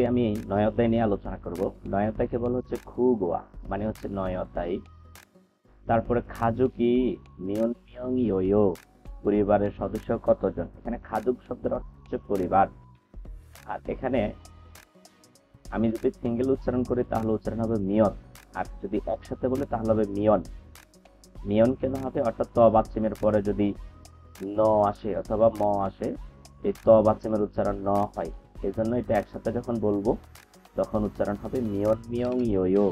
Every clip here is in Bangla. আজকে আমি নয় অধ্যায় নিয়ে আলোচনা করব। নয় অধ্যায়কে বলা হচ্ছে খুগোয়া, মানে হচ্ছে নয় অধ্যায়। তারপরে খাজুকি নিয়ন ইয়ো, পরিবারের সদস্য কতজন। এখানে খাজুক শব্দের অর্থ হচ্ছে পরিবার। আর এখানে আমি যদি সিঙ্গেল উচ্চারণ করি তাহলে উচ্চারণ হবে মিয়ন, আর যদি একসাথে বলি তাহলে হবে মিয়ন। মিয়ন কেন হবে? অর্থাৎ ত বাচ্চিমের পরে যদি ন আসে অথবা ম আসে, এই ত বাচ্চিমের উচ্চারণ ন হয়। এই জন্য এটা একসাথে যখন বলবো তখন উচ্চারণ হবে মিয়ন মিয়ং ইয়ো,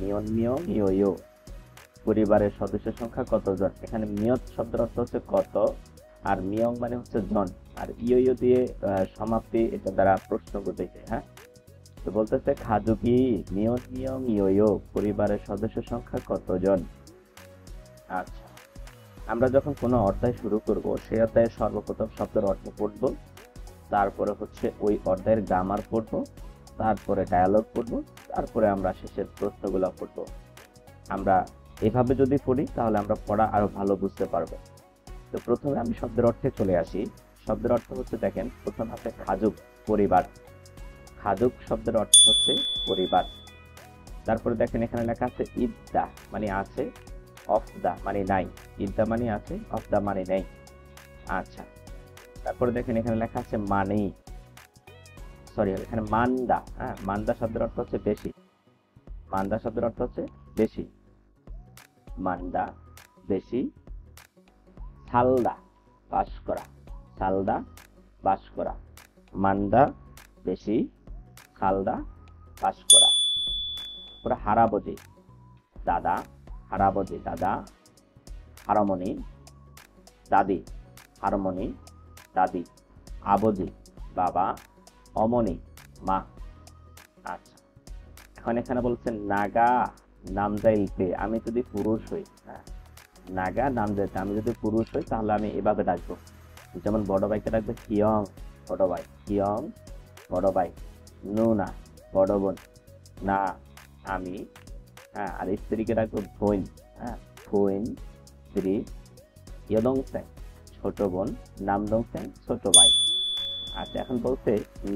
মিয়ন মিয়ং ইয়ো। পরিবারের সদস্য সংখ্যা কতজন। এখানে মিয়ত শব্দের অর্থ হচ্ছে কত, আর মিয়ং মানে হচ্ছে জন, আর ইয়ো দিয়ে সমাপ্তি, এটা দ্বারা প্রশ্ন করতেছে। হ্যাঁ, তো বলতেছে খাজুকি মিয়ন মিয়ং ইয়ো, পরিবারের সদস্য সংখ্যা কতজন। আচ্ছা, আমরা যখন কোনো অধ্যায় শুরু করব সেই অধ্যায়ে সর্বপ্রথম শব্দের অর্থ পড়ব, তারপরে হচ্ছে ওই অধ্যায়ের গ্রামার পড়ব, তারপরে ডায়ালগ পড়ব, তারপরে আমরা শেষের প্রশ্নগুলো পড়ব। আমরা এভাবে যদি পড়ি তাহলে আমরা পড়া আরো ভালো বুঝতে পারবো। তো প্রথমে আমি শব্দের অর্থে চলে আসি। শব্দের অর্থ হচ্ছে, দেখেন, প্রথম হাতে খাজুক, পরিবার। খাজুক শব্দের অর্থ হচ্ছে পরিবার। তারপরে দেখেন এখানে লেখা আছে ইদ্দা, মানে আছে, অফ দা মানে নাই। ইদ্দা মানে আছে, অফ দা মানে নেই। আচ্ছা, তারপরে দেখেন এখানে লেখা আছে মানি, সরি এখানে মান্দা। হ্যাঁ, মান্দা শব্দের অর্থ হচ্ছে বেশি। মান্দা শব্দের অর্থ হচ্ছে বেশি, মান্দা বেশি। সালদা, বাস করা। সালদা, বাস করা। মান্দা বেশি, সালদা বাস করা। পুরা হারাবজি, দাদা। হারাবজি দাদা। হারমনি দাদি। হারমনি দাদি। আবজি বাবা। অমনি মা। আচ্ছা, এখন এখানে বলছেন নাগা নামজাইলতে। আমি যদি পুরুষ হই, নাগা নামজাইলতে আমি যদি পুরুষ হই তাহলে আমি এভাবে ডাকবো। যেমন বড় ভাইকে ডাকবো কিয়ং, বড় ভাই কিয়ং, বড় ভাই। নুনা, বড় বোন। না, আমি। হ্যাঁ, আর স্ত্রীকে ডাকবো ভইন। হ্যাঁ, ভইন, স্ত্রী। ইয়দং স্যাং, ছোট বোন। নামদং স্যাং, ছোট ভাই। আচ্ছা, এখন বলতে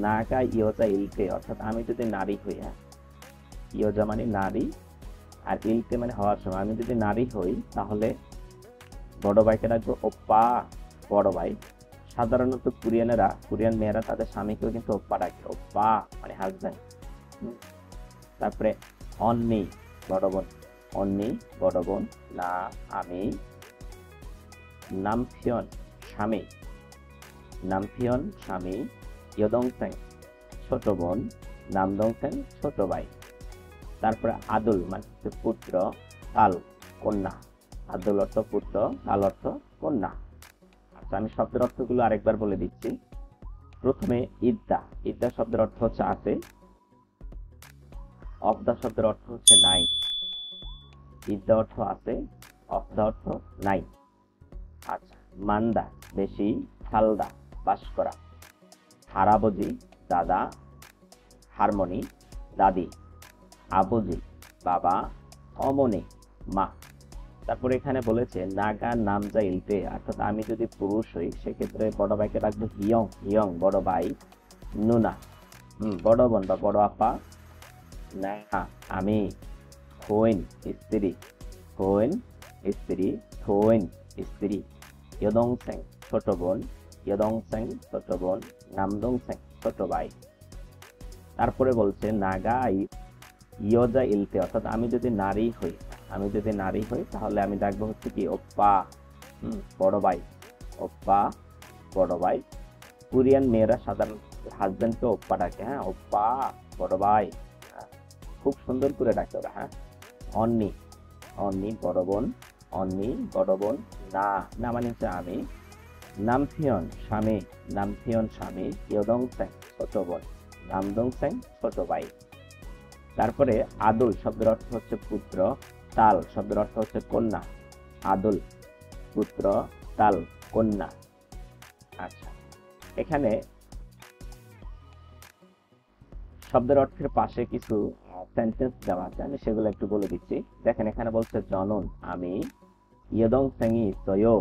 নাগা ইয়োজা ইলকে, অর্থাৎ আমি যদি নারী হই। হ্যাঁ, ইয়োজা মানে নারী, আর ইলকে মানে হওয়ার সময়। আমি যদি নারী হই তাহলে বড় ভাইকে ডাকবো ওপ্পা, বড় ভাই। সাধারণত কোরিয়ান মেয়েরা তাদের স্বামীকেও কিন্তু ওপ্পা ডাকে, ওপ্পা মানে হাজব্যান্ড। তারপরে অন্নি, বড় বোন। অন্নি, বড় বোন। না, আমি। নামফিয়ন, স্বামী। নামফিয়ন, স্বামী। ইয়দংসেন, ছোট বোন। নামদংসেন, ছোট ভাই। তারপরে আদুল মানে হচ্ছে পুত্র, তাল কন্যা। আদুল অর্থ পুত্র, তাল অর্থ কন্যা। আচ্ছা, আমি শব্দের অর্থগুলো আরেকবার বলে দিচ্ছি। প্রথমে ইদ্দা। ইদ্দা শব্দের অর্থ হচ্ছে আছে। অফদা শব্দের অর্থ হচ্ছে নাই। ইদ্দা অর্থ আছে, অফদা অর্থ নাই। আচ্ছা, মান্দা বেশি, সালদা বাস করা। হারাবজি দাদা। হারমনি দাদি। আবজি বাবা। অমনি মা। তারপরে এখানে বলেছে নাগা নামজা ইলতে, অর্থাৎ আমি যদি পুরুষ হই সেক্ষেত্রে বড় ভাইকে রাখবো হিয়ং, হিয়ং বড় ভাই। নুনা বড় বোন বা বড় আপা। না, আমি। হইন স্ত্রী। হইন স্ত্রী। হইন স্ত্রী। ইয়দং সেং, ছোট বোন। ইয়দং সেং, ছোট বোন। নামদং সেং, ছোট ভাই। তারপরে বলছে নাগা ইয়োজা ইলতে, অর্থাৎ আমি যদি নারী হই, আমি যদি নারী হই তাহলে আমি ডাকবো হচ্ছে কি ওপ্পা, বড় ভাই। ওপ্পা, বড় ভাই। কোরিয়ান মেয়েরা সাধারণত হাজব্যান্ডকে ওপ্পা ডাকে। হ্যাঁ, ওপ্পা, বড় ভাই। খুব সুন্দর করে ডাকে ওরা। হ্যাঁ, অন্নি। অন্নি, বড় বোন। অন্নি, বড় বোন। না, না মানে হচ্ছে আমি। নামফিয়ন, স্বামী। নামফিয়ন, স্বামী। ইয়দং সেং, ছোট বোন। নামদং সেং, ছোট ভাই। তারপরে আদুল শব্দের অর্থ হচ্ছে পুত্র, তাল শব্দের অর্থ হচ্ছে কন্যা। আদুল পুত্র, তাল কন্যা। আচ্ছা, এখানে শব্দের অর্থের পাশে কিছু সেন্টেন্স দেওয়া আছে, আমি সেগুলো একটু বলে দিচ্ছি। দেখেন এখানে বলছে জনন, আমি। ইয়দং সেঙি তয়ো।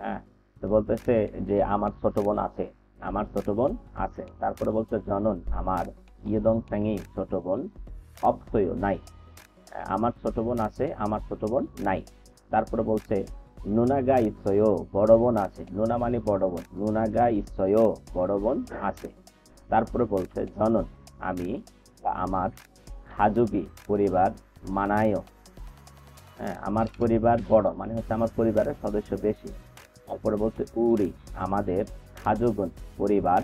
হ্যাঁ, তো বলতেছে যে আমার ছোট বোন আছে, আমার ছোট বোন আছে। তারপরে বলছে জনন, আমার। ইয়দং টাঙ্গি ছোট বোন অপ্তয় নাই, আমার ছোট বোন আছে, আমার ছোট বোন নাই। তারপরে বলছে নুনা গা ইচ্ছয়, বড় বোন আছে, নুনা মানে বড় বোন, নুনা গা ইচ্ছয় বড় বোন আছে। তারপরে বলছে জনন আমি বা আমার, হাজুবি পরিবার, মানায় আমার পরিবার বড় মানে হচ্ছে আমার পরিবারের সদস্য বেশি। তারপরে বলছে উরি আমাদের, হাজুগুন পরিবার,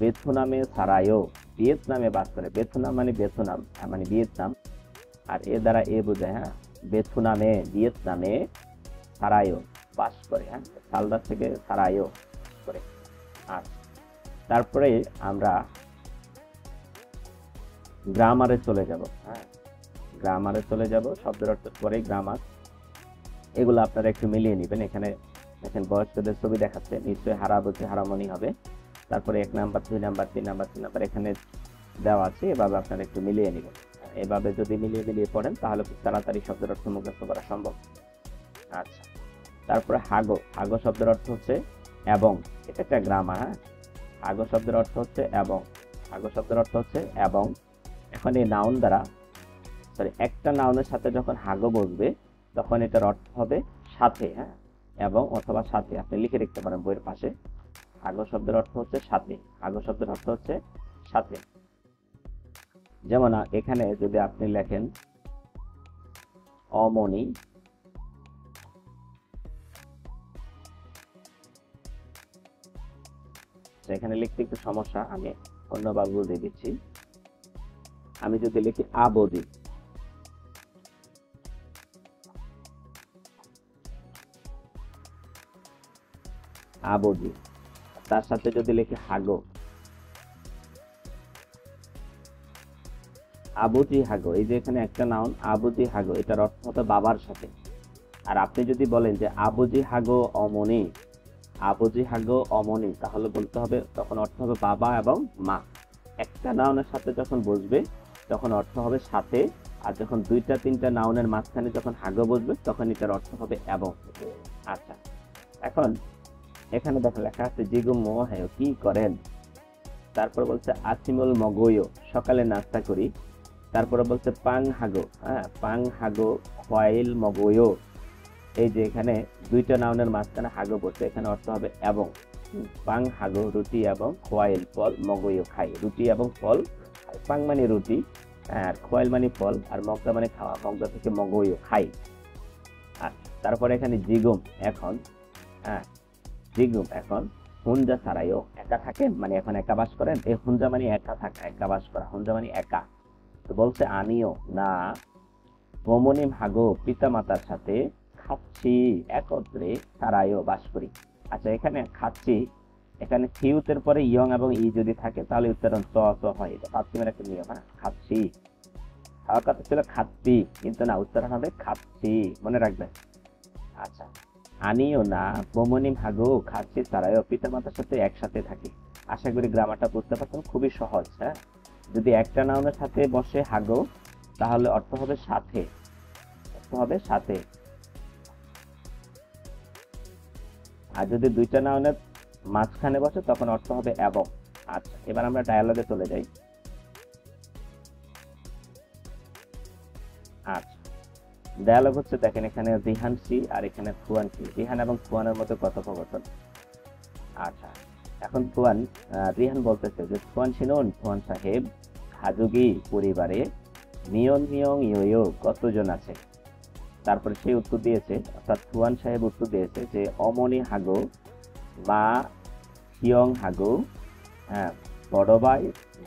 বেথুনামে ছাড়ায়ও ভিয়েতনামে বাস করে, বেথুনাম মানে বেথুনাম মানে ভিয়েতনাম, আর এ দ্বারা এ বোঝায় হ্যাঁ বেথুনামে ভিয়েতনামে সারায়ও বাস করে, হ্যাঁ সালদার থেকে সারায়ও করে। আর তারপরে আমরা গ্রামারে চলে যাব, হ্যাঁ গ্রামারে চলে যাব, শব্দের অর্থ পরে গ্রামার। এগুলো আপনারা একটু মিলিয়ে নেবেন, এখানে এখন বয়স্কদের ছবি দেখাচ্ছে, নিশ্চয়ই হারা বলছে হারামনি হবে। তারপরে 1 নাম্বার 2 নাম্বার 3 নাম্বার 4 নাম্বার এখানে দেওয়া আছে, এভাবে আপনারা একটু মিলিয়ে নেবেন। এভাবে যদি মিলিয়ে মিলিয়ে পড়েন তাহলে খুব তাড়াতাড়ি শব্দের অর্থ মুখস্থ করা সম্ভব। আচ্ছা, তারপরে হাগো, হাগো শব্দের অর্থ হচ্ছে এবং, এটা একটা গ্রামার, হ্যাঁ হাগো শব্দের অর্থ হচ্ছে এবং, হাগো শব্দের অর্থ হচ্ছে এবং। এখন এই নাউন দ্বারা সরি একটা নাউনের সাথে যখন হাগো বসবে তখন এটার অর্থ হবে সাথে, হ্যাঁ এবং অথবা সাথে, আপনি লিখে রাখতে পারেন বইয়ের পাশে। হাগো শব্দের অর্থ হচ্ছে সাথে, হাগো শব্দের অর্থ হচ্ছে সাথে। যেমন এখানে যদি আপনি লেখেন অমনি, এখানে লিখতে একটু সমস্যা, আমি অন্যভাবে বুঝিয়ে দিচ্ছি। আমি যদি লিখি আবদি, আবদি তার সাথে যদি লিখি হাগো, আবুজি হাগো, এই যে এখানে একটা নাউন আবুজি হাগো, এটার অর্থ হতো বাবার সাথে। আর আপনি যদি বলেন যে আবুজি হাগো অমনি, আবুজি হাগো অমনি, তাহলে বলতে হবে তখন অর্থ হবে বাবা এবং মা। একটা নাউনের সাথে যখন বসবে তখন অর্থ হবে সাথে, আর যখন 2টা 3টা নাউনের মাঝখানে যখন হাগো বসবে তখন এটার অর্থ হবে এবং। আচ্ছা, এখন এখানে দেখো লেখা আছে জিগু মোহেও কি করেন, তারপর বলছে আসিমল মগয়ও সকালে নাস্তা করি, তারপরে বলছে পাং হাগো, হ্যাঁ পাং হাগো খোয়াইল মগয়ও, এই যে এখানে 2টা নাউনের মাঝখানে হাগো বসে, এখানে অর্থ হবে এবং। পাং হাগো রুটি এবং খোয়াইল ফল, মগয়ও খাই রুটি এবং ফল, পাং মানে রুটি আর খোয়াইল মানে ফল আর মগদা মানে খাওয়া, মগদা থেকে মগয়ও খাই। আর তারপরে এখানে জিগুম এখন, হ্যাঁ জিগুম এখন হুঞ্জা ছাড়াইও একা থাকেন মানে এখন একা বাস করেন, এই হুঞ্জা মানে একা থাকা একা বাস করা, হুঞ্জা মানে একা। তো বলছে আমিও না বমনিম হাগো পিতা মাতার সাথে খাচ্ছি একত্রে ছাড়াইও বাস করি। আচ্ছা, এখানে খাচ্ছি, এখানে থিউতের পরে ইয়ং এবং ই যদি থাকে তাহলে উচ্চারণ চ চ হয়, এটা পাশ্চিমের একটা নিয়ম, হ্যাঁ খাচ্ছি। খাওয়ার কথা ছিল খাচ্ছি কিন্তু না, উচ্চারণ হবে খাচ্ছি, মনে রাখবেন। আচ্ছা, আমিও না বমনিম হাগো খাচ্ছি ছাড়াইও পিতা মাতার সাথে একসাথে থাকি। আশা করি গ্রামারটা বুঝতে পারছেন, খুবই সহজ। হ্যাঁ, যদি একটা নাউনের সাথে বসে হাগো তাহলে অর্থ হবে সাথে, অর্থ হবে সাথে। আর যদি 2টা নাউনের মাঝখানে বসে তখন অর্থ হবে এবং। আচ্ছা, এবার আমরা ডায়ালগে চলে যাই। আচ্ছা, ডায়ালগ হচ্ছে দেখেন এখানে জিহান সি আর এখানে ফুয়ান সি, রিহান এবং ফুয়ানের মধ্যে কথোপকথন। আচ্ছা, এখন ফুয়ান, রিহান বলতেছে যে ফুয়ান শিনুন ফুয়ান সাহেব হাজুগি পরিবারে মিয়ন মিয়ং ইয়ো কতজন আছে। তারপরে সে উত্তর দিয়েছে, অর্থাৎ ফুয়ান সাহেব উত্তর দিয়েছে যে অমনি হাগো বা হিয়ং হাগো, হ্যাঁ বড় ভাই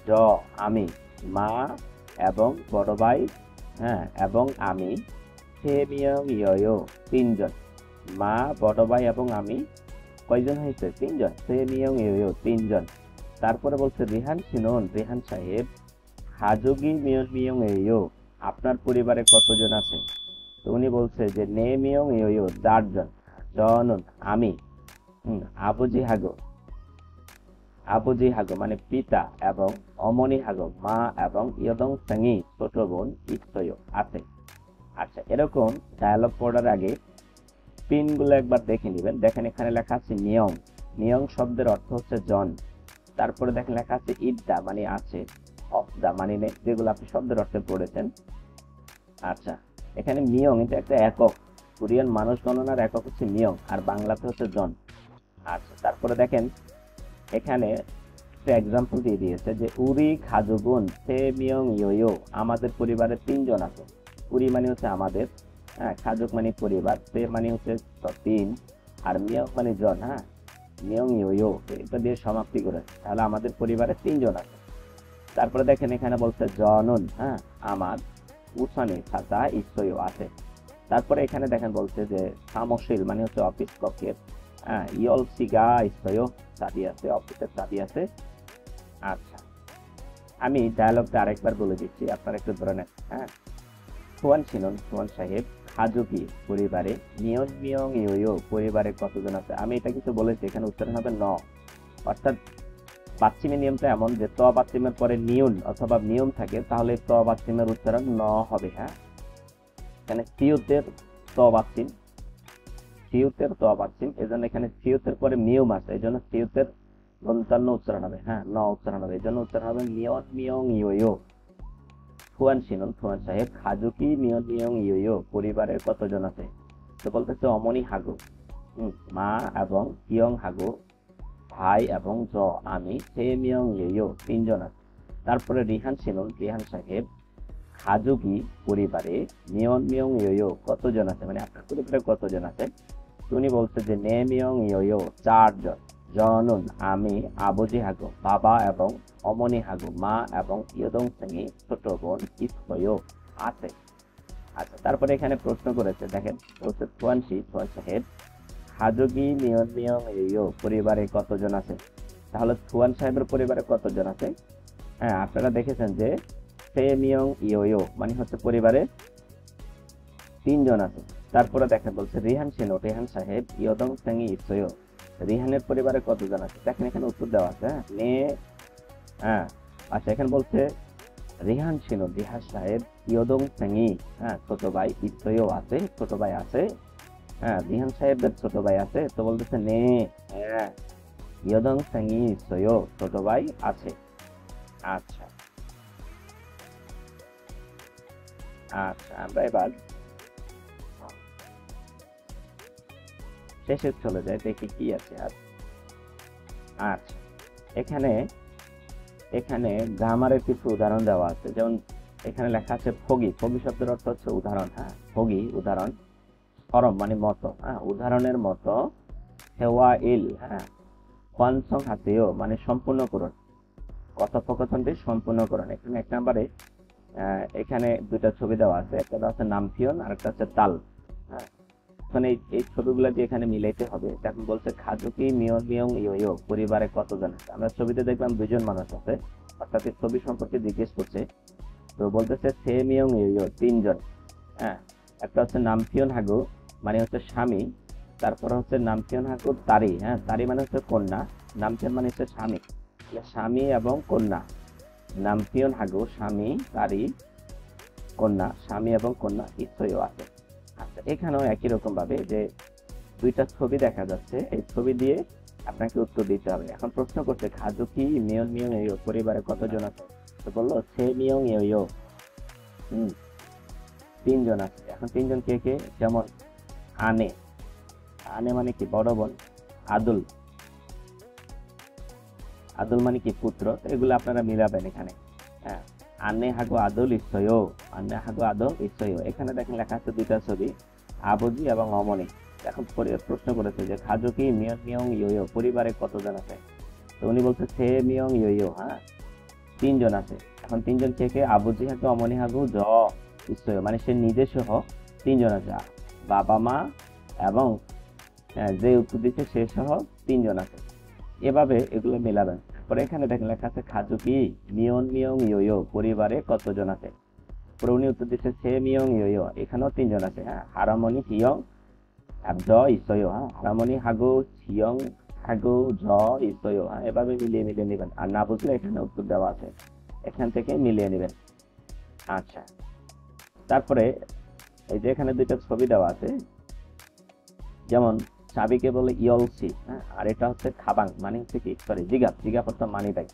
জ আমি, মা এবং বড় ভাই, হ্যাঁ এবং আমি, হে মিয়ং ইয়ো তিনজন, মা বড় ভাই এবং আমি, কয়জন হয়েছে তিনজন, হে মিয়ং ইয়ো তিনজন। তারপরে বলছে রিহান শিনুন রিহান সাহেব হাজুগি মিয়ন মিয়ং ইয়ো আপনার পরিবারে কতজন আছে। তো উনি বলছে যে নে মিয়ং ইয়ো 4 জন, জনন আমি, আবুজি হাগো, আবুজি হাগো মানে পিতা এবং অমনি হাগো মা এবং ইয়দং সাঙ্গি ছোট বোন ইচ্ছয় আছে। আচ্ছা, এরকম ডায়ালগ পড়ার আগে পিনগুলো একবার দেখে নেবেন। দেখেন এখানে লেখা আছে নিয়ং, নিয়ং শব্দের অর্থ হচ্ছে জন। তারপরে দেখেন লেখা আছে ইদ্দা মানে আছে, of the মানে যেগুলো আপনি শব্দের অর্থে পড়েছেন। আচ্ছা, এখানে মিয়ং এটা একটা একক, কোরিয়ান মানুষ গণনার একক হচ্ছে মিয়ং আর বাংলাতে হচ্ছে জন। আচ্ছা, তারপরে দেখেন এখানে একটা এক্সাম্পল দিয়ে দিয়েছে যে উরি খাজুগুন সে মিয়ং ইয়ো, আমাদের পরিবারে তিনজন আছে। উরি মানে হচ্ছে আমাদের, হ্যাঁ, খাজুক মানে পরিবার, সে মানে হচ্ছে তিন, আর মিয়ং মানে জন। হ্যাঁ, মিয়ং ইয়ো এটা দিয়ে সমাপ্তি করেছে, তাহলে আমাদের পরিবারে তিনজন আছে। তারপরে দেখেন এখানে বলছে জনন, হ্যাঁ, আমার উসানি খাতা ইসয়ো আছে। তারপরে এখানে দেখেন বলছে যে সামশীল মানে হচ্ছে অফিস কক্ষের, হ্যাঁ, ইয়ল সিগা ইসয়ো চাবি আছে, অফিসের চাবি আছে। আচ্ছা, আমি ডায়ালগটা আরেকবার বলে দিচ্ছি, আপনার একটু ধরে নেন। হ্যাঁ, সোয়ান ছিলেন সোয়ান সাহেব খাজুকি পরিবারে নিয়ন মিয়ং ইয়ো পরিবারে কতজন আছে। আমি এটা কিছু বলেছি, এখানে উচ্চারণ হবে ন, অর্থাৎ বাচ্চিমের নিয়মটা এমন যে ত বাচ্চিমের পরে নিয়ন অথবা নিয়ম থাকে, তাহলে ত বাচ্চিমের উচ্চারণ ন হবে। হ্যাঁ, এখানে সিওতের ত বাচ্চিম, সিওতের ত বাচ্চিম, এজন্য এখানে সিওতের পরে নিয়ম আছে, এই জন্য সিওতের গন্তান্ন উচ্চারণ হবে, হ্যাঁ, ন উচ্চারণ হবে, এই জন্য উচ্চারণ হবে নিয়ন মিয়ং ইয়ো। ফুয়ান সিনন ফুয়ান সাহেব খাজুকি নিয়ন মিয়ং ইয়ো পরিবারের কতজন আছে। তো বলতেছে অমনি হাগু, মা এবং ইয়ং হাগু ভাই এবং জ আমি সে মিয়ং ইয়ো তিনজন আছে। তারপরে রিহান সিনন রিহান সাহেব খাজুকি পরিবারে নিয়ন মিয়ং ইয়ো কতজন আছে, মানে আপনার পরিবারে কতজন আছে। উনি বলছে যে নে মিয়ং ইয়ো চারজন, জনন আমি আবজি হাগো বাবা এবং অমনি হাগো মা এবং ইয়দং সিংহি ছোট বোন ইসয়ো আছে। আচ্ছা, তারপরে এখানে প্রশ্ন করেছে, দেখেন বলছে সোয়ানশি সোয়ান সাহেব খাজুকি নিয়ন মিয়ং ইয়ো পরিবারে কতজন আছে। তাহলে সোয়ান সাহেবের পরিবারে কতজন আছে, হ্যাঁ, আপনারা দেখেছেন যে সে মিয়ং ইয়ো মানে হচ্ছে পরিবারে তিনজন আছে। তারপরে দেখেন বলছে রিহান সেনো রিহান সাহেব ইয়দং সিংহি ইসয়ো রিহানের পরিবারে কতজন আছে। দেখেন এখানে উত্তর দেওয়া আছে, হ্যাঁ। আচ্ছা, এখানে বলছে রিহান ছিল রিহান সাহেব ইয়দং সিংহি, হ্যাঁ, ছোট ভাই ইসয়ো আছে, ছোট ভাই আছে, হ্যাঁ, রিহান সাহেবদের ছোট ভাই আছে। তো বলতেছে নে ইয়দং সিংহি ইসয়ো ছোট ভাই আছে। আচ্ছা আচ্ছা, আমরা এবার শেষে চলে যায়, দেখি কি আছে। আচ্ছা, এখানে এখানে গ্রামারের কিছু উদাহরণ দেওয়া আছে, যেমন এখানে লেখা আছে ফগি, ফগি শব্দের অর্থ হচ্ছে উদাহরণ, হ্যাঁ, ফগি উদাহরণ, সরম মানে মতো, হ্যাঁ, উদাহরণের মতো, হেওয়া ইল, হ্যাঁ, কনসং হাতেও মানে সম্পূর্ণকরণ, কথোপকথনটি সম্পূর্ণকরণ। এখানে এক নম্বরে এখানে দুইটা ছবি দেওয়া আছে, একটা হচ্ছে নামফিয়ন আর একটা হচ্ছে তাল, হ্যাঁ, মানে এই ছবিগুলো দিয়ে এখানে মিলাইতে হবে। এখন বলছে খাজুকি মিয়ন মিয়ং ইয়ো পরিবারে কতজন আছে। আমরা ছবিতে দেখলাম দুজন মানুষ আছে, অর্থাৎ এই ছবি সম্পর্কে জিজ্ঞেস করছে। তো বলতেছে সে মিয়ং ইয়ো তিনজন, হ্যাঁ, একটা হচ্ছে নামফিয়ন হাগু মানে হচ্ছে স্বামী, তারপরে হচ্ছে নামফিয়ন হাগুর তারি, হ্যাঁ, তারি মানে হচ্ছে কন্যা, নামফিয়ন মানে হচ্ছে স্বামী, স্বামী এবং কন্যা, নামফিয়ন হাগু স্বামী, তারি কন্যা, স্বামী এবং কন্যা ইসয়ো আছে। আচ্ছা, এখানেও একই রকম ভাবে যে দুইটা ছবি দেখা যাচ্ছে, এই ছবি দিয়ে আপনাকে উত্তর দিতে হবে। এখন প্রশ্ন করছে খাজুকি মিয়ন মিয়ং ইয়ো পরিবারে কতজন আছে। তো বললো সে মিয়ং ইয়ো তিনজন আছে। এখন তিনজন কে কে, যেমন আনে, আনে মানে কি বড় বোন, আদুল, আদুল মানে কি পুত্র, এগুলো আপনারা মিলাবেন এখানে, হ্যাঁ, আনে হাগো আদল ইসয়ো, আনে হাগো আদল ইসয়ো। এখানে দেখেন লেখা আছে দুইটা ছবি, আবজি এবং অমনি। এখন প্রশ্ন করেছে যে খাজুকি মিয়ন মিয়ং ইয়ো পরিবারে কতজন আছে। তো উনি বলছে সে মিয়ং ইয়ো, হ্যাঁ, তিনজন আছে। এখন তিনজন কে কে, আবজি হাগো অমনি হাগো জ ইসয়ো, মানে সে নিজে সহ তিনজন আছে, বাবা মা এবং যে উত্তর দিচ্ছে সে সহ তিনজন আছে। এভাবে এগুলো মেলাবেন। পরে এখানে দেখেন লেখা আছে খাজুকি মিয়ন মিয়ং ইয়ো পরিবারে কতজন আছে। পরে উনি উত্তর দিচ্ছে সে মিয়ং ইয়ো, এখানেও তিনজন আছে, হ্যাঁ, হারামনি হিয়ং জ ইসয়ো, হ্যাঁ, হারামনি হাগু হিয়ং হাগু জ ইসয়ো, হ্যাঁ, এভাবে মিলিয়ে মিলিয়ে নেবেন। আর না বুঝলে এখানে উত্তর দেওয়া আছে, এখান থেকে মিলিয়ে নেবেন। আচ্ছা, তারপরে এই যে এখানে দুইটা ছবি দেওয়া আছে, যেমন চাবিকে বলে ইয়লসি, হ্যাঁ, আর এটা হচ্ছে খাবাং মানে হচ্ছে কি, সরি জিগাপ, জিগাপ অর্থাৎ মানি ব্যাগ,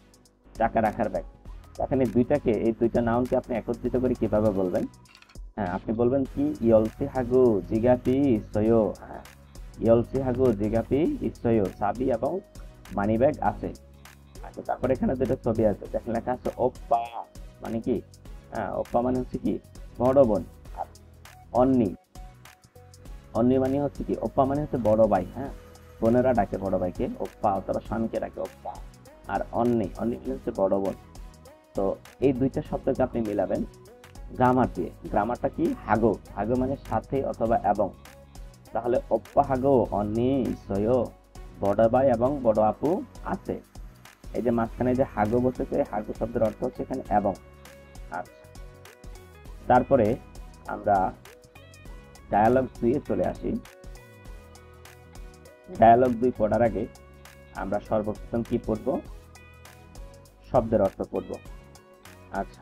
টাকা রাখার ব্যাগ। এখানে দুইটাকে এই দুইটা নাউনকে আপনি একত্রিত করে কিভাবে বলবেন? হ্যাঁ, আপনি বলবেন কি ইয়লসি হাগু জিগাপি ইসয়ো। হ্যাঁ, ইয়লসি হাগু জিগাপি ইসয়ো, চাবি এবং মানি ব্যাগ আছে। আচ্ছা, তারপরে এখানে দুটো ছবি আছে, দেখেন লেখা আছে ওপ্পা মানে কি, হ্যাঁ ওপ্পা মানে হচ্ছে কি বড় বোন, আর অন্নি অন্নি মানে হচ্ছে কি, ওপ্পা মানে হচ্ছে বড় ভাই। হ্যাঁ, বোনেরা ডাকে বড় ভাইকে ওপ্পা অথবা শানকে ডাকে ওপ্পা, আর অন্নি অন্নি মানে হচ্ছে বড় বোন। তো এই দুইটা শব্দকে আপনি মিলাবেন গ্রামার দিয়ে। গ্রামারটা কি হাগো, হাগো মানে সাথে অথবা এবং, তাহলে ওপ্পা হাগো অন্নি ইসয়ো, বড় ভাই এবং বড় আপু আছে। এই যে মাঝখানে যে হাগো বসেছে, হাগো শব্দের অর্থ হচ্ছে এখানে এবং। আচ্ছা, তারপরে আমরা ডায়ালগ দুই এ চলে আসি। ডায়ালগ দুই পড়ার আগে আমরা সর্বপ্রথম কি পড়ব? শব্দের অর্থ পড়ব। আচ্ছা,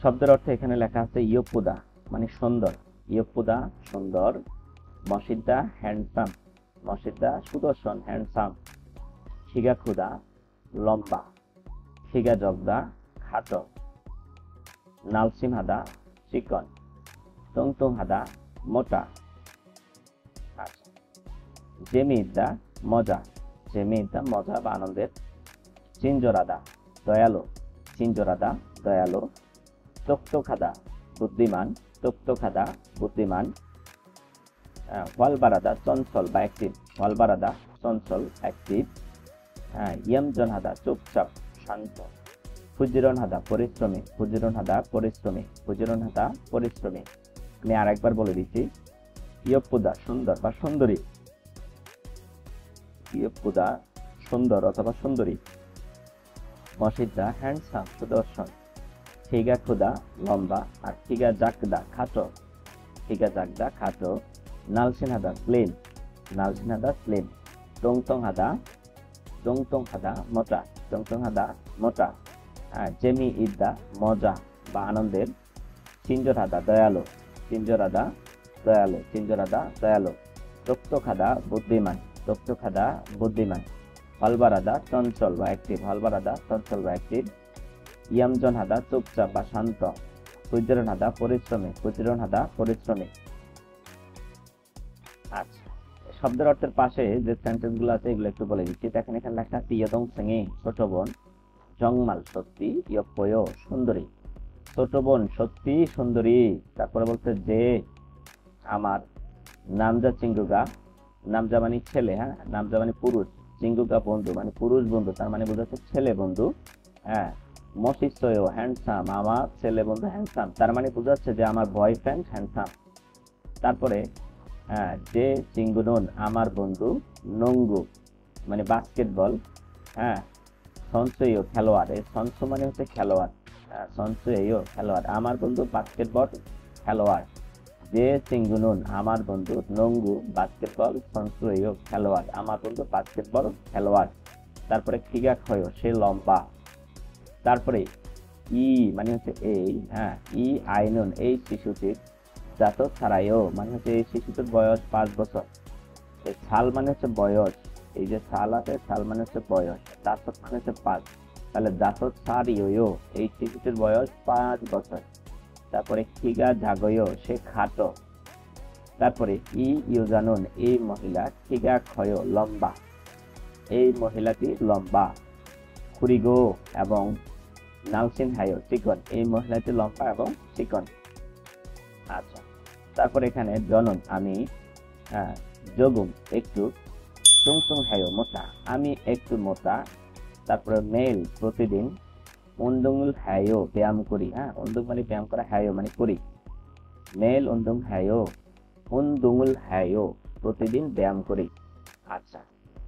শব্দের অর্থে এখানে লেখা আছে ইয়োপুদা মানে সুন্দর, ইয়োপুদা সুন্দর, মসিদ্দা হ্যান্ডসাম, মসিদ্দা সুদর্শন হ্যান্ডসাম, শিগা খুদা লম্বা, শিগা জগদা খাটো, নালসিম হাদা চিকন, টংটং হাদা মোটা, জেমিদা মজা, জেমিদা মজা বা আনন্দের, চিঞ্জরাদা দয়ালো, চিঞ্জরাদা দয়ালো, তোকতোখাদা বুদ্ধিমান, তোকতোখাদা বুদ্ধিমান, ওয়ালবারাদা চঞ্চল বা অ্যাক্টিভ, ওয়ালবারাদা চঞ্চল অ্যাক্টিভ, ইয়মজন হাদা চুপচাপ শান্ত, ফুজিরন হাদা পরিশ্রমী, ফুজিরন হাদা পরিশ্রমী, ফুজিরন হাদা পরিশ্রমী। আমি আরেকবার বলে দিচ্ছি, ইয়োপুদা সুন্দর বা সুন্দরী, ইয়োপুদা সুন্দর অথবা সুন্দরী, মসিদ্দা হ্যান্ডসাম সুদর্শন, ঠিগা খুদা লম্বা, আর ঠিগা জাকদা খাটো, ঠিগা জাকদা খাটো, নালসিন হাদা প্লেন, নালসিন হাদা প্লেন, টংটং হাদা টংটং হাদা মোটা, টংটং হাদা মোটা, জেমি ইদ্দা মজা বা আনন্দের, চিঞ্জর হাদা দয়ালো, চিঞ্জর হাদা দয়ালো, চিঞ্জর হাদা দয়ালো, রক্ত খাদা বুদ্ধিমান, রক্ত খাদা বুদ্ধিমান, হলবারাদা চঞ্চল বা অ্যাক্টিভ, হলবারাদা চঞ্চল বা অ্যাক্টিভ, ইয়ামজন হাদা চুপচাপ বা শান্ত, কুজিরন হাদা পরিশ্রমী, কুজিরন হাদা পরিশ্রমী। আচ্ছা, শব্দের অর্থের পাশে যে সেন্টেন্স গুলো আছে এগুলো একটু বলে দিচ্ছি। দেখেন এখানে লেখা আছে ইয়দং সিংহ ছোট বোন, জংমাল সত্যি, ইয়পয় সুন্দরী, ছোট বোন সত্যি সুন্দরী। তারপরে বলছে যে আমার, নামজা চিঙ্গুগা, নামজা মানে ছেলে, হ্যাঁ নামজা মানে পুরুষ, চিঙ্গুগা বন্ধু মানে পুরুষ বন্ধু, তার মানে বোঝাচ্ছে ছেলে বন্ধু। হ্যাঁ, মসিসয় হ্যান্ডসাম, আমার ছেলে বন্ধু হ্যান্ডসাম, তার মানে বোঝাচ্ছে যে আমার বয়ফ্রেন্ড হ্যান্ডসাম। তারপরে যে চিঙ্গুনুন আমার বন্ধু, নঙ্গু মানে বাস্কেটবল, হ্যাঁ সঞ্চয় খেলোয়াড়, এই সঞ্চ মানে হচ্ছে খেলোয়াড়, সঞ্চয় খেলোয়াড়, আমার বন্ধু বাস্কেটবল খেলোয়াড়, যে চিঙ্গুনুন আমার বন্ধু, নঙ্গু বাস্কেটবল সঞ্চয় খেলোয়াড়, আমার বন্ধু বাস্কেটবল খেলোয়াড়। তারপরে খিগা খয় সে লম্বা। তারপরে ই মানে হচ্ছে এই, হ্যাঁ ই আইনুন এই শিশুটির, জাত ছাড়াইও মানে হচ্ছে এই শিশুটির বয়স 5 বছর, এই ছাল মানে হচ্ছে বয়স, এই যে ছাল আছে ছাল মানে হচ্ছে বয়স, দাঁতক মানে হচ্ছে 5, তাহলে দাঁতক ছাড়িও এই শিশুটির বয়স 5 বছর। তারপরে খিগা ঝাগয় সে খাটো। তারপরে ই ইউজানুন এই মহিলা, খিগা ক্ষয় লম্বা, এই মহিলাটি লম্বা, খুরিগো এবং নালসিন হায়ো চিকন, এই মহিলাটি লম্বা এবং চিকন। আচ্ছা, তারপর এখানে জনন আমি, জগুম একটু, টুংটুং হায়ো মোটা, আমি একটু মোটা। তারপরে মেল প্রতিদিন, উন্দুল হায়ো ব্যায়াম করি, হ্যাঁ উন্দুং মানে ব্যায়াম করা, হায়ো মানে করি, মেল উন্দুং হায়ো, উন্দুল হায়ো প্রতিদিন ব্যায়াম করি। আচ্ছা,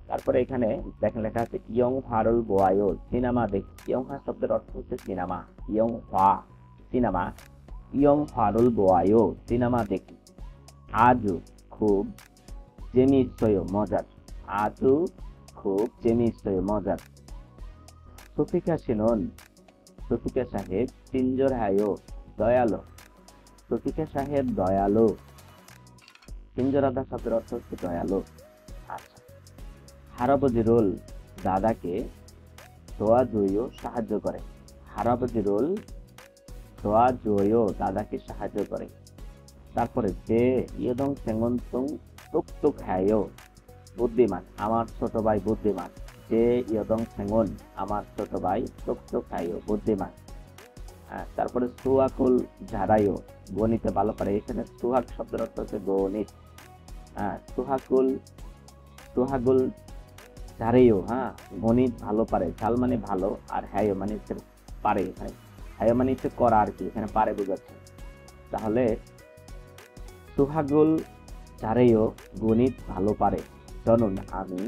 তারপরে এখানে দেখেন লেখা আছে ইয়ং হারল বোয়ায়ো সিনেমা দেখ, ইয়ং হা শব্দের অর্থ হচ্ছে সিনেমা, ইয়ং হা সিনেমা, ইয়ং হারল বোয়ায়ো সিনেমা দেখি, আজু খুব জেমিসয় মজার, আজু খুব জেমিসয় মজার, সফিকা সিনন সফিকা সাহেব চিঞ্জর হায়ো দয়ালো, সফিকা সাহেব দয়ালো, চিঞ্জর আদা শব্দের অর্থ হচ্ছে দয়ালো। আচ্ছা, হারাবজিরুল দাদাকে দোয়া জয়ও সাহায্য করে, খারাপ জিরোল দোয়া জয়ও দাদাকে সাহায্য করে। তারপরে যে ইয়দং সেঙ্গন্তং তুক্ত খায়ও বুদ্ধিমান, আমার ছোট ভাই বুদ্ধিমান। যে ইয়দং সেঙ্গন, আমার ছোট ভাই তুক্ত খায়ও বুদ্ধিমান। তারপরে সুয়াকুল ঝাড়াইও, গণিতে ভালো পারে। এখানে সুহাক শব্দের অর্থ হচ্ছে গণিত। সুহাকুল সুহাগুল ঝাড়েও, গণিত ভালো পারে। ঝাল মানে ভালো, আর হ্যায় মানে পারে। হ্যায় মানে হচ্ছে করা আর কি, এখানে পারে বোঝাচ্ছে। তাহলে সুহাগুল ঝাড়েও গণিত ভালো পারে। চলুন আমি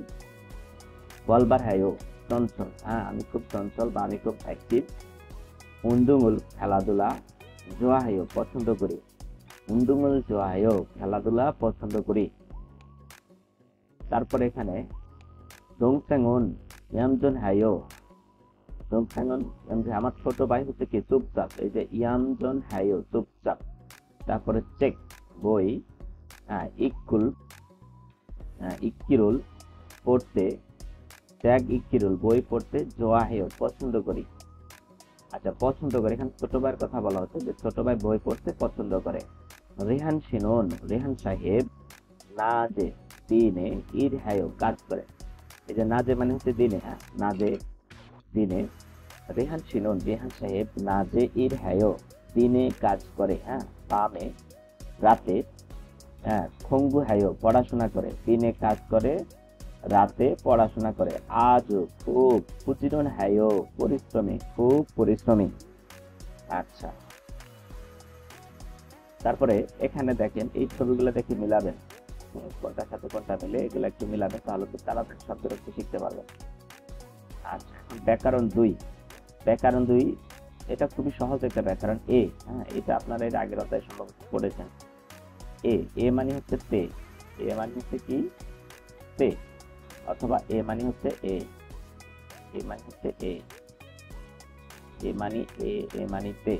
বলবার হ্যায়ও চঞ্চল, আমি খুব চঞ্চল বা আমি খুব অ্যাক্টিভ। উন্দুমুল খেলাধুলা, জোয়াহেও পছন্দ করি। উন্দুমুল জোয়াহেও খেলাধুলা পছন্দ করি। তারপরে এখানে দংসাঙ্গন ইয়ামজন হ্যায়ও, দংসাঙ্গন আমার ছোট ভাই হচ্ছে কি চুপচাপ, এই যে ইয়ামজন হ্যায়ও চুপচাপ। তারপরে চেক বই, ইকুল ইকিরুল পড়তে, ত্যাগ ইকিরুল বই পড়তে জোয়াহেও পছন্দ করি। আচ্ছা পছন্দ করে, এখানে ছোট ভাইয়ের কথা বলা হচ্ছে যে ছোট ভাই বই পড়তে পছন্দ করে। রেহান সিনন, রেহান সাহেব নাজে দিনে ইর হ্যায়ও কাজ করে। এই যে নাজে মানে হচ্ছে দিনে, নাজে দিনে। রেহান সিনন রেহান সাহেব নাজে ইর হ্যায়ও দিনে কাজ করে। বামে রাতে, খঙ্গু হ্যায়ও পড়াশোনা করে। দিনে কাজ করে, রাতে পড়াশোনা করে। আজও খুব প্রতিদিন হ্যায়ও পরিশ্রমী, খুব পরিশ্রমী। আচ্ছা তারপরে এখানে দেখেন এই ছবিগুলো দেখে মিলাবেন, কোনটার সাথে কোনটা মিলে এগুলো একটু মিলাবেন, তাহলে তো তাড়াতাড়ি শব্দ একটু শিখতে পারবেন। আচ্ছা ব্যাকরণ 2, ব্যাকরণ 2 এটা খুবই সহজ একটা ব্যাকরণ। এ, এটা আপনারা এর আগের অধ্যায়ে সম্ভবত পড়েছেন। এ, এ মানে হচ্ছে তে, এ মানে হচ্ছে কি তে, অথবা এ মানে হচ্ছে এ, এ মানে হচ্ছে এ, এ মানে এ, এ মানে তে।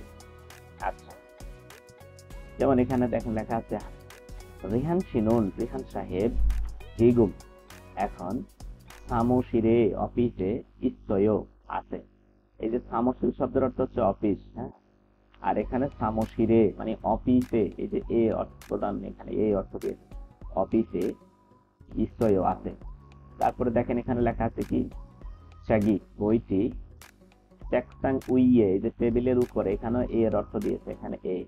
আচ্ছা যেমন এখানে দেখেন লেখা আছে রিহান সিনুন রিহান সাহেব জিগুম এখন সামোশিরে অফিসে ইস্তয়ও আছে। এই যে সামোশির শব্দের অর্থ হচ্ছে অফিস, আর এখানে সামোশিরে মানে অফিসে, এই যে এ অর্থ প্রদান, এখানে এ অর্থ দিয়ে অফিসে ইস্তয়ও আছে। তারপরে দেখেন এখানে লেখা আছে কি চাগি বইটি টেক্সাং উইয়ে, এই যে টেবিলের উপরে, এখানে এ এর অর্থ দিয়েছে, এখানে এ।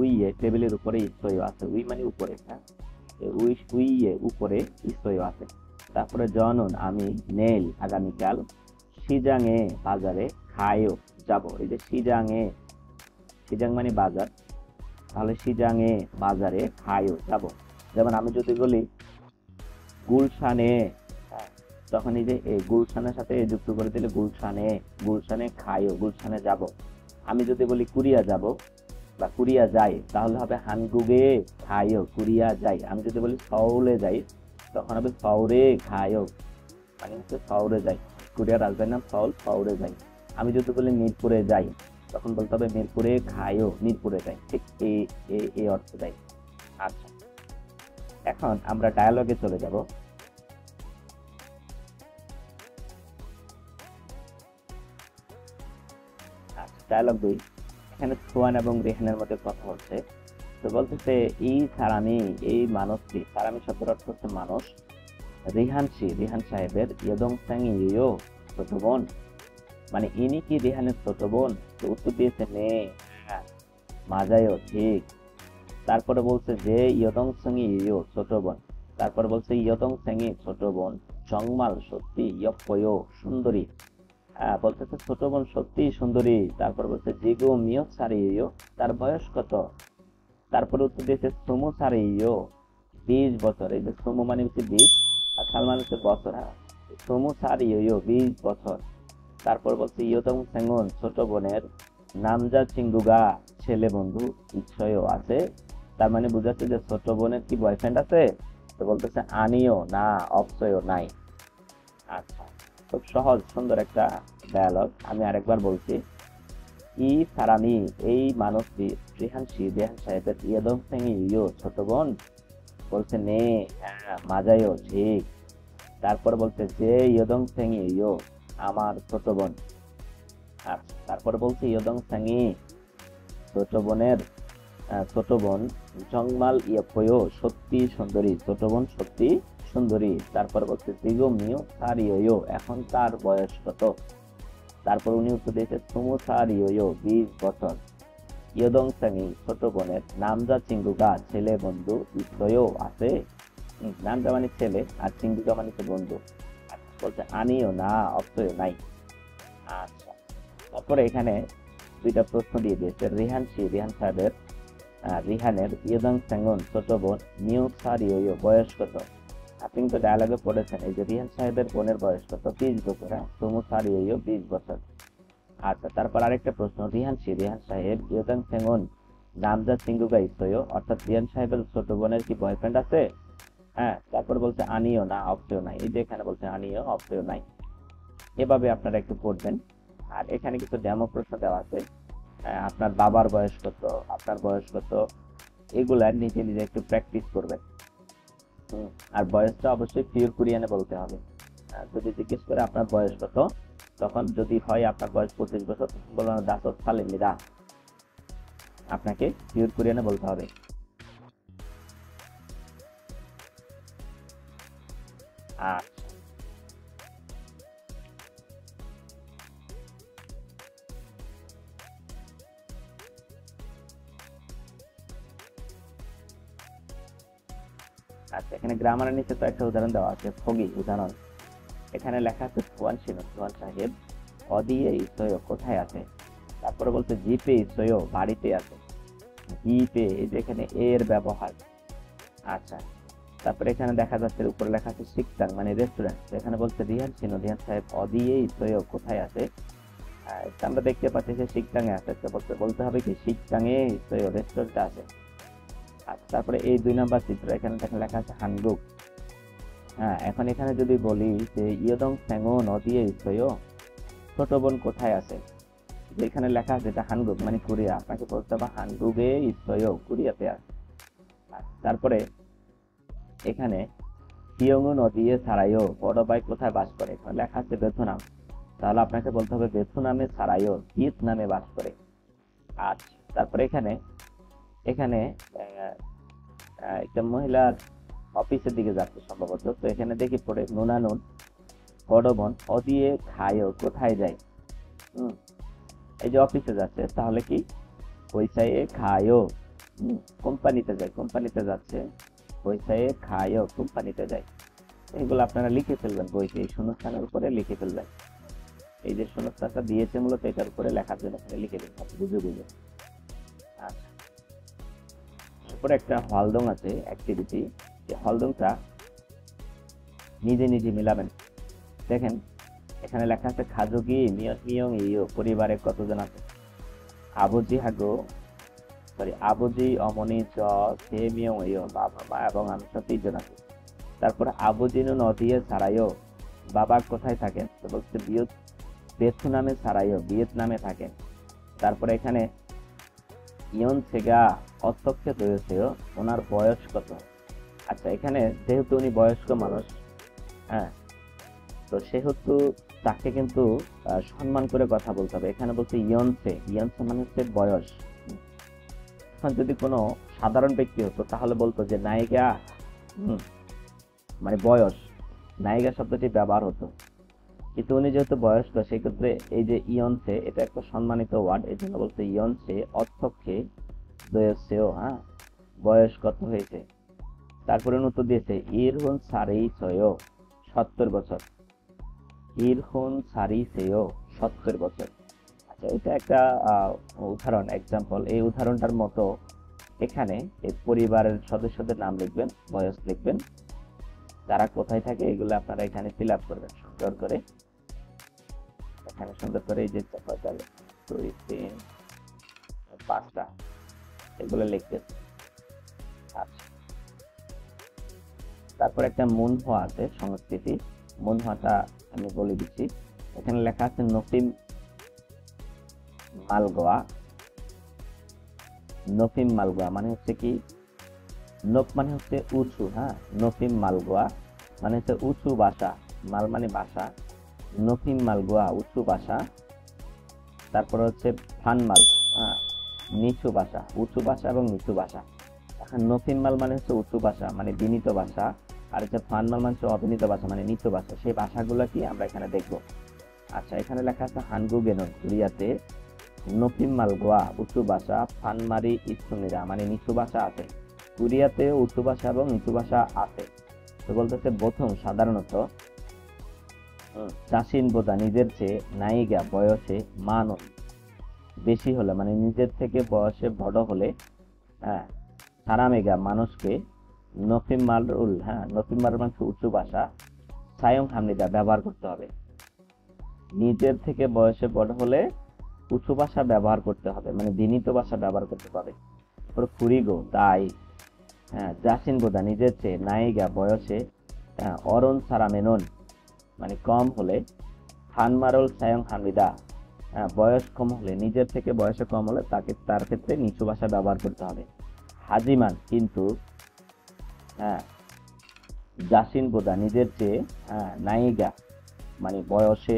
উইয়ে টেবিলের উপরে ইস্তয় আছে, উই মানে উপরে, উইয়ে উপরে ইস্তয় আছে। তারপরে জনন আমি নেল আগামীকাল সিজাংয়ে বাজারে খায়ও যাব। এই যে সিজাংয়ে, সিজাং মানে বাজার, তাহলে সিজাংয়ে বাজারে খায়ও যাব। যেমন আমি যদি বলি গুলশানে, তখন এই যে গুলশানের সাথে যুক্ত করে দিলে গুলশানে, গুলশানে খায়ও, গুলশানে যাব। আমি যদি বলি কুরিয়া যাব বা কুরিয়া যাই, তাহলে হবে হানগুগে খায়ও, কুরিয়া যাই। আমি যদি বলি সৌলে যাই, তখন হবে সৌরে খায়ও, মানে হচ্ছে সৌরে যাই, কুরিয়ার রাজধানীর নাম সৌল, সৌরে যাই। আমি যদি বলি মিরপুরে যাই, তখন বলতে হবে মিরপুরে খায়ও, মিরপুরে যাই, ঠিক এই অর্থ যাই। আচ্ছা এখন আমরা ডায়ালগে চলে যাব। ডায়ালগ 2, এখানে সোয়ান এবং রেহানের মধ্যে কথা হচ্ছে। তো বলতেছে এই সারামি, এই মানুষটি, সারামি শব্দের অর্থ হচ্ছে মানুষ। রিহানসি রিহান সাহেবের ইয়দং সাঙ্গি ইয়ো ছোট বোন, মানে ইনি কি রিহানের ছোট বোন? তো উত্তর দিয়েছে নে, মাজায়ও ঠিক। তারপরে বলছে যে ইয়দং সাঙ্গি ইয়ো ছোট বোন, তারপরে বলছে ইয়দং সাঙ্গি ছোট বোন জংমাল সত্যি ইয়পয়ো সুন্দরী, বলতেছে ছোট বোন সত্যি সুন্দরী। তারপর বলছে জিগো মিয় সারি ইয়ো তার বয়স কত? তারপরে উত্তর দিয়েছে সুমো সারি ইয়ো 20 বছর। এই যে সুমো মানে হচ্ছে 20 আর সাল মানে হচ্ছে বছর, সুমো সারি ইয়ো 20 বছর। তারপর বলছে ইয়দং সেঙ্গন ছোট বোনের নামজা চিঙ্গুগা ছেলে বন্ধু ইচ্ছয়ও আছে, তার মানে বুঝাচ্ছে যে ছোট বোনের কি বয়ফ্রেন্ড আছে? তো বলতেছে আনিও না, অপসয়ও নাই। আচ্ছা খুব সহজ সুন্দর একটা ডায়ালগ। আমি আরেকবার বলছি, ই সারামি এই মানুষটি, রিহানসি রিহান সাহেবের ইয়দং সেঙ্গি ইয়ো ছোট বোন, বলছে নে, মাজায়ও ঠিক। তারপর বলছে যে ইয়দং সেঙ্গি ইয়ো আমার ছোট বোন। আর তারপরে বলছে ইয়দং সাঙ্গি, ছোট বোন জংমাল ইয়ো, সত্যি সুন্দরী, ছোট বোন সত্যি সুন্দরী। তারপর বলছে জিগো মিও সার ইয়ো, এখন তার বয়স কত? তারপর উনি উত্তর দিয়েছে সুমো সার ইয়ো, 20 বছর। ইয়দং সাঙ্গি ছোট বোনের নামজা চিঙ্গুকা, ছেলে বন্ধু, ইয়ো আছে, নামজা মানে ছেলে আর চিঙ্গুকা মানে বন্ধু। বলছে আনিও না, অবশ্যই নাই। আচ্ছা, তারপরে এখানে দুইটা প্রশ্ন দিয়ে দিয়েছে রিহান সাহেবের, রিহানের ইয়দং সাঙ্গন ছোট বোন নিউ সার ইয়ো, বয়স কত? আপনি তো ডায়ালগে পড়েছেন এই যে রিহান সাহেবের বোনের বয়স কত, 30 বছর। হ্যাঁ, সুমো সার ইয়ো 20 বছর। আচ্ছা, তারপর আরেকটা প্রশ্ন রিহান সাহেব ইয়দং সাঙ্গন নামজা সিংগুগা ইসয়ো, অর্থাৎ রিহান সাহেবের ছোট বোনের কি বয়ফ্রেন্ড আছে? হ্যাঁ, তারপর বলছে আনিও না, অপশন নাই। এই যে এখানে বলছে আনিও, অপশন নাই। এভাবে আপনারা একটু পড়বেন। আর এখানে কিছু ডেমো প্রশ্ন দেওয়া আছে, আপনার বাবার বয়স কত, আপনার বয়স কত, এগুলা নিজে নিজে একটু প্র্যাকটিস করবেন। আর বয়সটা অবশ্যই পিওর কোরিয়ানে বলতে হবে। যদি জিজ্ঞেস করে আপনার বয়স কত, তখন যদি হয় আপনার বয়স 25 বছর, বলবেন দাসত ফালে মিরা, আপনাকে পিওর কোরিয়ানে বলতে হবে। আচ্ছা, এখানে গ্রামারের নিচে তো একটা উদাহরণ দেওয়া আছে, ফগি উদাহরণ। এখানে লেখা আছে সোয়ান সিনো, সোয়ান সাহেব অদিয়ে ইসয়ো, কোথায় আছে? তারপরে বলছে জিপে ইসয়ো, বাড়িতে আছে। জিপে, এখানে এর ব্যবহার। আচ্ছা, তারপরে এখানে দেখা যাচ্ছে উপরে লেখা আছে শিকটাং মানে রেস্টুরেন্ট। এখানে বলছে রিহান সিনো, রিহান সাহেব অদিয়ে ইসয়ো, কোথায় আছে? আমরা দেখতে পাচ্ছি সে শিকটাঙে আছে, বলতে হবে কি শিকটাঙে ইসয়ো রেস্টুরেন্টটা আছে। আচ্ছা, তারপরে এই 2 নম্বর চিত্র, এখানে দেখেন লেখা আছে হানগুক। হ্যাঁ, এখন এখানে যদি বলি যে ইয়দং স্যাংও নদিয়ে ইসয়ো, ছোট বোন কোথায় আছে? এখানে লেখা আছে এটা হানগুক মানে কোরিয়া, আপনাকে বলতে হবে হানগুকে ইসয়ো, কোরিয়াতে আছে। তারপরে এখানে কিয়ংও নদিয়ে সারাইও, বড় ভাই কোথায় বাস করে? এখানে লেখা আছে বেথুনাম, তাহলে আপনাকে বলতে হবে বেথুনামে সারাইও, কিত নামে বাস করে। আচ্ছা, তারপরে এখানে একটা মহিলার অফিসের দিকে যাচ্ছে সম্ভবত, তো এখানে দেখি পরে নুনানুন বড় বোন অদিয়ে খায়ও, কোথায় যায়? এই যে অফিসে যাচ্ছে, তাহলে কি পয়সায় খায়ও, কোম্পানিতে যায়, কোম্পানিতে যাচ্ছে, পয়সায় খায়ও, কোম্পানিতে যায়। এগুলো আপনারা লিখে ফেলবেন বইতে, এই শূন্যস্থানের উপরে লিখে ফেলবেন। এই যে শূন্যস্থানটা দিয়েছে মূলত এটার উপরে লেখার জন্য লিখে দিবেন, বুঝে। আচ্ছা, তারপরে একটা হলদং আছে অ্যাক্টিভিটি, যে হলদংটা নিজে নিজে মিলাবেন। দেখেন এখানে লেখা আছে খাজুগি মিয়ং ইয়ো, পরিবারে কতজন আছে? আবুজি হাগো, সরি আবুজি অমনি চ সে মিয়ং ইয়ো, বাবা মা এবং আমি 30 জন আছি। তারপরে আবুজিনু নদিয়ে সারাইও, বাবা কোথায় থাকেন? তো বলছে বেথুনামে সারাইও, ভিয়েতনামে থাকেন। তারপরে এখানে ইয়ন সেগা হস্তক্ষেপ হয়েছে, ওনার বয়স কত? আচ্ছা, এখানে যেহেতু উনি বয়স্ক মানুষ, হ্যাঁ, তো সেহেতু তাকে কিন্তু সম্মান করে কথা বলতে হবে। এখানে বলছে ইয়নসে, ইয়নসে মানে হচ্ছে বয়স। এখন যদি কোনো সাধারণ ব্যক্তি হতো তাহলে বলতো যে নায়িকা, মানে বয়স, নায়িকা শব্দটি ব্যবহার হতো। কিন্তু উনি যেহেতু বয়স্ক, সেক্ষেত্রে এই যে ইয়নসে এটা একটা সম্মানিত ওয়ার্ড, এই জন্য বলছে ইয়নসে অর্থক্ষে দয়সেও, হ্যাঁ, বয়স কত হয়েছে? তারপরে উত্তর দিয়েছে ইরহুন সারি সেও, 70 বছর। ইরহুন সারি সেও, 70 বছর। আচ্ছা, এটা একটা উদাহরণ, এক্সাম্পল। এই উদাহরণটার মতো এখানে এই পরিবারের সদস্যদের নাম লিখবেন, বয়স লিখবেন, তারা কোথায় থাকে, এগুলো আপনারা এখানে ফিল আপ করবেন সুন্দর করে। এখানে সুন্দর করে এই যে 4, 5টা এগুলো লিখবেন। আচ্ছা, তারপর একটা মুনহুয়া আছে সংস্কৃতি, মুনহুয়াটা আমি বলে দিচ্ছি। এখানে লেখা আছে নফিম মালগোয়া, নফিম মালগোয়া মানে হচ্ছে কি, নপ মানে হচ্ছে উঁচু, হ্যাঁ, নফিম মালগোয়া মানে হচ্ছে উঁচু বাসা, মাল মানে বাসা, Nothing Malgoa, Utsu Basha, Tarporce Hanmal, Nichu Basha, Utsu Basha, and Nichu Basha. Nothing Malman is Utsu Basha, Mani Binito Basha, are the Hanmalman so Abinito Basha, Mani Nito Basha, She Basha Gulaki, and Bakana Deco. As I can like us a Hangu Geno, Riate, Nothing Malgoa, Utsu Basha, Panmari Itsunira, Mani Nichu Basha, Kuriate, Utsu Basha, and Nichu Basha Ate. The world of the bottom Sadarnoto. চাষিন বোঝা নিজের চেয়ে নাইগা বয়সে মানন বেশি হলে মানে নিজের থেকে বয়সে বড় হলে হ্যাঁ সারামেগা মানুষকে নফিমালুল হ্যাঁ নফিমাল মানে উচ্চ ভাষা সায়ং হামলিদা ব্যবহার করতে হবে নিজের থেকে বয়সে বড় হলে উচ্চ ভাষা ব্যবহার করতে হবে মানে বিনীত ভাষা ব্যবহার করতে পারে পর কুরিগো তাই হ্যাঁ চাষিন বোঝা নিজের চেয়ে নাইগা বয়সে অরণ সারামেনন মানে কম হলে হানমারল সায়ং হামলিদা বয়স কম হলে নিজের থেকে বয়স কম হলে তাকে তার ক্ষেত্রে নিচু ভাষা ব্যবহার করতে হবে হাজিমান কিন্তু জাসিন বোদা নিজের চেয়ে নাইগা মানে বয়সে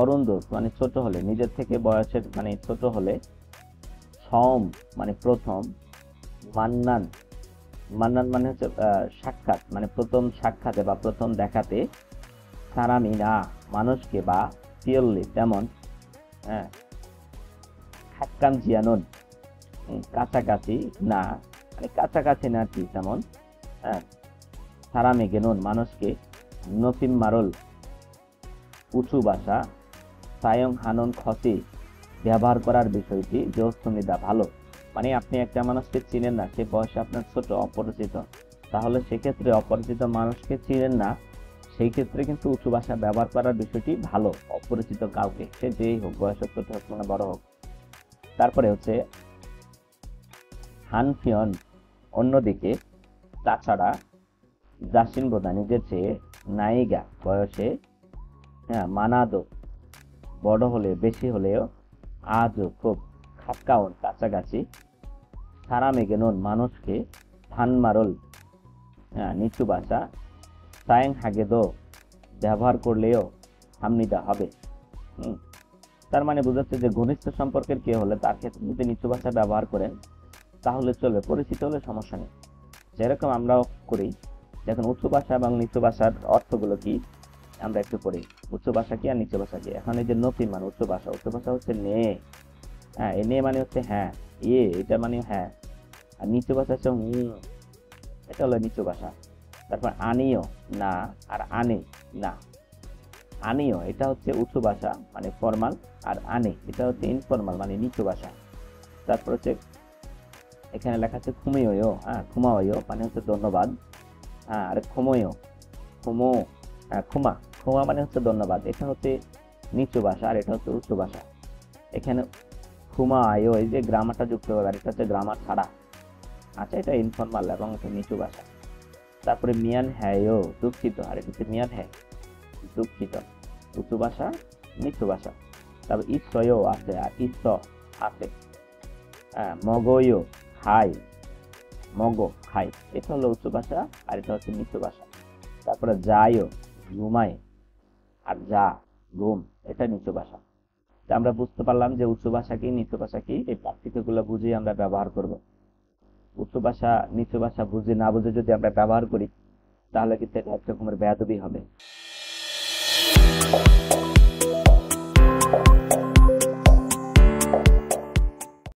অরুন্দ মানে ছোট হলে নিজের থেকে বয়সের মানে ছোট হলে সম মানে প্রথম মান্নান মান্নান মানে হচ্ছে সাক্ষাৎ মানে প্রথম সাক্ষাতে বা প্রথম দেখাতে সারামিনা মানুষকে বা পিয়ললে তেমন হ্যাঁ হাক্কাম জিয়ানন কাছাকাছি না মানে কাছাকাছি না কি তেমন হ্যাঁ সারামেগেনন মানুষকে নফিম মারল উঁচু ভাষা সায়ং হানন খসে ব্যবহার করার বিষয়টি জোস্তমিদা ভালো মানে আপনি একটা মানুষকে চিনেন না সে বয়স আপনার ছোট অপরিচিত তাহলে সেই ক্ষেত্রে অপরিচিত মানুষকে চিনেন না সেই ক্ষেত্রে কিন্তু উঁচু ভাষা ব্যবহার করার বিষয়টি ভালো অপরিচিত কাউকে সে যেই হোক বয়স ছোট হোক না বড় হোক তারপরে হচ্ছে হানফিয়ন অন্যদিকে তাছাড়া জাসিন বোদা নিজের চেয়ে নাইগা বয়সে হ্যাঁ মানাদো বড় হলে বেশি হলেও আজও খুব হাক্কাউন কাছাকাছি সারামেগেনন মানুষকে থানমারল নিচু ভাষা সায়ং হাগেদো ব্যবহার করলেও হামনিদা হবে তার মানে বুঝাচ্ছে যে ঘনিষ্ঠ সম্পর্কের কে হলে তার ক্ষেত্রে যদি নিচু ভাষা ব্যবহার করেন তাহলে চলবে পরিচিত হলে সমস্যা নেই যেরকম আমরাও করি দেখুন উঁচু ভাষা এবং নিচু ভাষার অর্থগুলো কি আমরা একটু পড়ি উচ্চ ভাষা কি আর নিচু ভাষা কি এখন এই যে নপি মানে উচ্চ ভাষা হচ্ছে নে হ্যাঁ এ নে মানে হচ্ছে হ্যাঁ এ এটা মানে হ্যাঁ আর নিচু ভাষা হচ্ছে এটা হলো নিচু ভাষা তারপর আনিও না আর আনে না আনিও এটা হচ্ছে উঁচু ভাষা মানে ফর্মাল আর আনে এটা হচ্ছে ইনফর্মাল মানে নিচু ভাষা তারপর হচ্ছে এখানে লেখা আছে খুমিও হ্যাঁ খুমাও মানে হচ্ছে ধন্যবাদ হ্যাঁ আর খুময়ও খুমো হ্যাঁ খুমা খুমা মানে হচ্ছে ধন্যবাদ এটা হচ্ছে নিচু ভাষা আর এটা হচ্ছে উঁচু ভাষা এখানে খুমা আয়ো এই যে গ্রামারটা যুক্ত হবে আর এটা হচ্ছে গ্রামার ছাড়া আচ্ছা এটা ইনফর্মাল এবং এটা নিচু ভাষা তারপরে মিয়ান হ্যায়ও দুঃখিত আর এটা হচ্ছে মিয়ান হ্যায় দুঃখিত উঁচু ভাষা নিচু ভাষা তারপর ইসয়ও আছে আর ইস আছে হ্যাঁ মগয়ও হাই মগ হাই এটা হলো উঁচু ভাষা আর এটা হচ্ছে নিচু ভাষা তারপরে যায়ও ঘুমায় আর যা ঘুম এটা নিচু ভাষা আমরা বুঝতে পারলাম যে উচ্চ ভাষা কি নিচু ভাষা কি এই পার্থক্যগুলো বুঝে আমরা ব্যবহার করব উচ্চ ভাষা নিচু ভাষা বুঝে না বুঝে যদি আমরা ব্যবহার করি তাহলে কিন্তু একটা রকমের বেয়াদবি হবে